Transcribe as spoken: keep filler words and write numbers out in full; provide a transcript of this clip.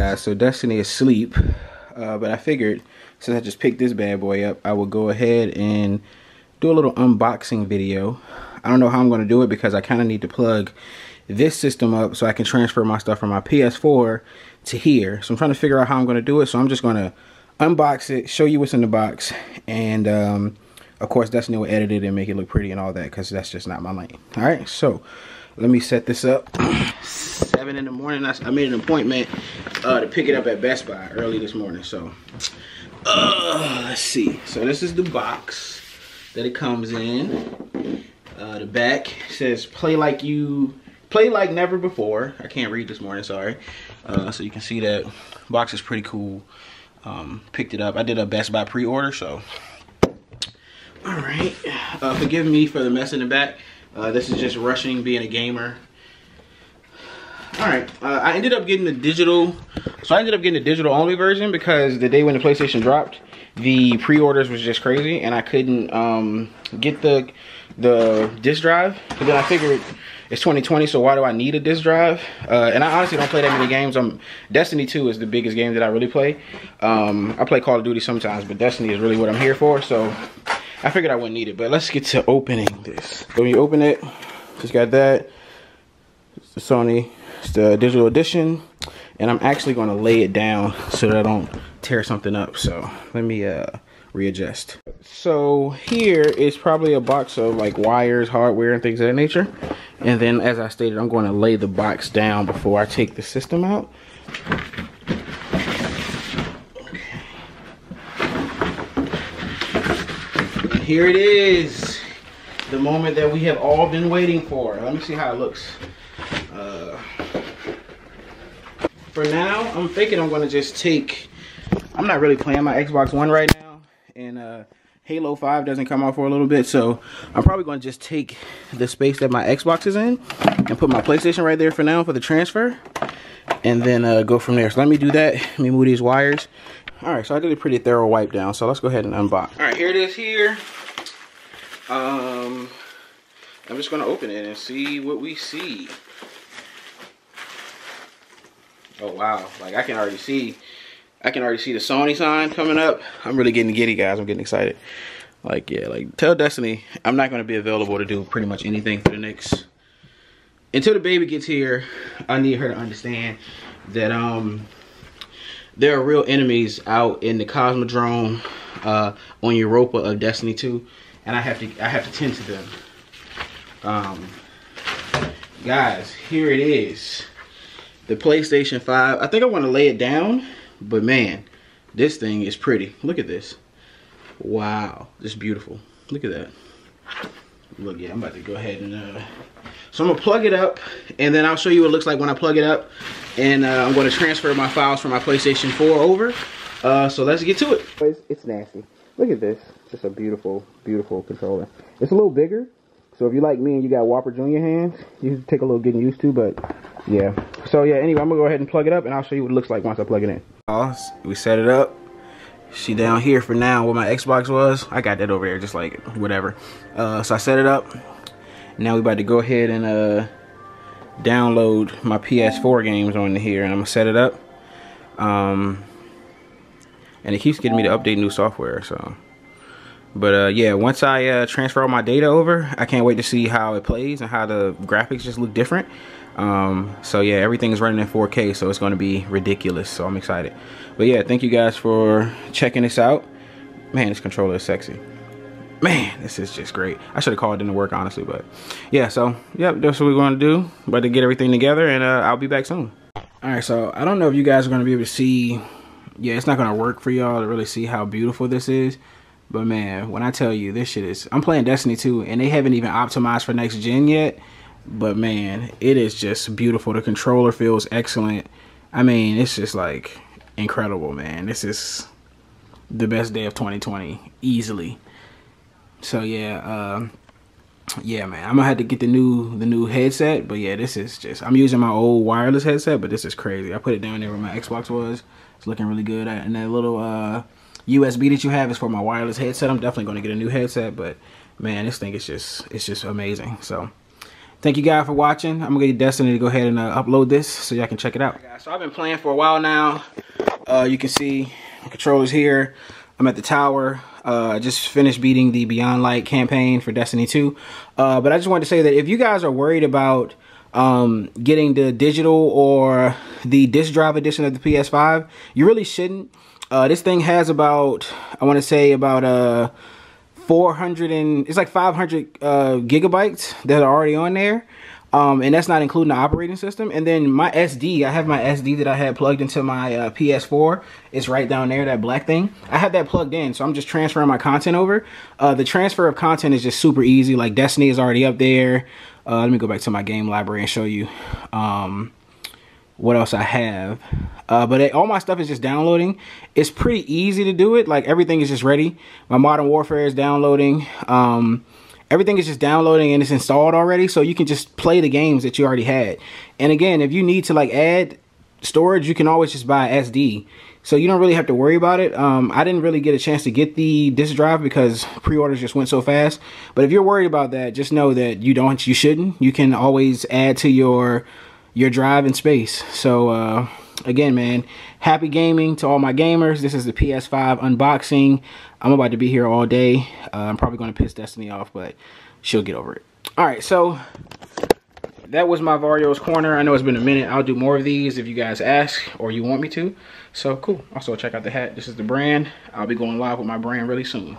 guys, so Destiny is asleep, uh, but I figured since I just picked this bad boy up, I will go ahead and do a little unboxing video. I don't know how I'm going to do it because I kind of need to plug this system up so I can transfer my stuff from my P S four to here. So I'm trying to figure out how I'm going to do it, so I'm just going to unbox it, show you what's in the box, and um, of course Destiny will edit it and make it look pretty and all that because that's just not my lane. Alright, so let me set this up. seven in the morning, I, I made an appointment uh, to pick it up at Best Buy early this morning. So uh, let's see. So this is the box that it comes in. Uh, the back says play like you play like never before. I can't read this morning, sorry. Uh, so you can see that box is pretty cool. Um, picked it up. I did a Best Buy pre-order, so all right. Uh, forgive me for the mess in the back. Uh, this is just rushing, being a gamer. All right, uh, I ended up getting the digital. So I ended up getting the digital only version because the day when the PlayStation dropped, the pre-orders was just crazy, and I couldn't um, get the the disc drive. But then I figured it's twenty twenty, so why do I need a disc drive? Uh, and I honestly don't play that many games. I'm, Destiny two is the biggest game that I really play. Um, I play Call of Duty sometimes, but Destiny is really what I'm here for. So I figured I wouldn't need it, but let's get to opening this. So when you open it, just got that. It's the Sony, it's the digital edition, and I'm actually gonna lay it down so that I don't tear something up. So let me uh, readjust. So here is probably a box of like wires, hardware, and things of that nature. And then as I stated, I'm gonna lay the box down before I take the system out. Here it is, the moment that we have all been waiting for. Let me see how it looks. Uh, for now, I'm thinking I'm gonna just take, I'm not really playing my Xbox One right now, and uh, Halo five doesn't come out for a little bit, so I'm probably gonna just take the space that my Xbox is in and put my PlayStation right there for now for the transfer, and then uh, go from there. So let me do that, let me move these wires. All right, so I did a pretty thorough wipe down, so let's go ahead and unbox. All right, here it is here. Um, I'm just gonna open it and see what we see. Oh wow, like I can already see, I can already see the Sony sign coming up. I'm really getting giddy, guys, I'm getting excited. Like yeah, like tell Destiny, I'm not gonna be available to do pretty much anything for the next, until the baby gets here. I need her to understand that um, there are real enemies out in the Cosmodrome uh, on Europa of Destiny two. And I have to, I have to tend to them. Um, guys, here it is. The PlayStation five. I think I want to lay it down, but man, this thing is pretty. Look at this. Wow, this is beautiful. Look at that. Look, yeah, I'm about to go ahead and, uh, so I'm going to plug it up, and then I'll show you what it looks like when I plug it up, and uh, I'm going to transfer my files from my PlayStation four over, uh, so let's get to it. It's, it's nasty. Look at this. Just a beautiful, beautiful controller. It's a little bigger, so if you like me and you got Whopper Junior hands, you can take a little getting used to, but yeah. So yeah, anyway, I'm going to go ahead and plug it up, and I'll show you what it looks like once I plug it in. We set it up. She down here for now where my Xbox was. I got that over there, just like whatever. Uh, so I set it up. Now we about to go ahead and uh, download my P S four games on here, and I'm gonna set it up. Um, and it keeps getting me to update new software. So, but uh, yeah, once I uh, transfer all my data over, I can't wait to see how it plays and how the graphics just look different. Um, so yeah, everything's running in four K, so it's gonna be ridiculous. So I'm excited. But yeah, thank you guys for checking this out. Man, this controller is sexy. Man, this is just great. I should have called in to work, honestly, but yeah, so, yep, that's what we're going to do. About to get everything together, and uh, I'll be back soon. All right, so I don't know if you guys are going to be able to see. Yeah, it's not going to work for y'all to really see how beautiful this is, but man, when I tell you, this shit is, I'm playing Destiny two, and they haven't even optimized for next gen yet, but man, it is just beautiful. The controller feels excellent. I mean, it's just, like, incredible, man. This is the best day of twenty twenty, easily. So yeah, uh, yeah, man, I'm gonna have to get the new the new headset. But yeah, this is just, I'm using my old wireless headset, but this is crazy. I put it down there where my Xbox was. It's looking really good. And that little uh, U S B that you have is for my wireless headset. I'm definitely gonna get a new headset. But man, this thing is just it's just amazing. So Thank you guys for watching. I'm gonna get Destiny to go ahead and uh, upload this so y'all can check it out. So I've been playing for a while now. Uh, you can see the controllers here. I'm at the tower. Uh, just finished beating the Beyond Light campaign for Destiny two. Uh, but I just wanted to say that if you guys are worried about um, getting the digital or the disc drive edition of the P S five, you really shouldn't. Uh, this thing has about, I want to say about uh, four hundred and it's like five hundred uh, gigabytes that are already on there. Um, and that's not including the operating system. And then my S D, I have my S D that I had plugged into my uh, P S four. It's right down there, that black thing. I have that plugged in, so I'm just transferring my content over. Uh, the transfer of content is just super easy. Like Destiny is already up there. Uh, let me go back to my game library and show you um, what else I have. Uh, but it, all my stuff is just downloading. It's pretty easy to do it. Like everything is just ready. My Modern Warfare is downloading. Um, Everything is just downloading and it's installed already, so you can just play the games that you already had. And again, if you need to like add storage, you can always just buy S D. So you don't really have to worry about it. Um, I didn't really get a chance to get the disc drive because pre-orders just went so fast. But if you're worried about that, just know that you don't, you shouldn't. You can always add to your your drive in space. So uh, again, man, happy gaming to all my gamers. This is the P S five unboxing. I'm about to be here all day. Uh, I'm probably going to piss Destiny off, but she'll get over it. All right, so that was my VARIOS Corner. I know it's been a minute. I'll do more of these if you guys ask or you want me to. So, cool. Also, check out the hat. This is the brand. I'll be going live with my brand really soon.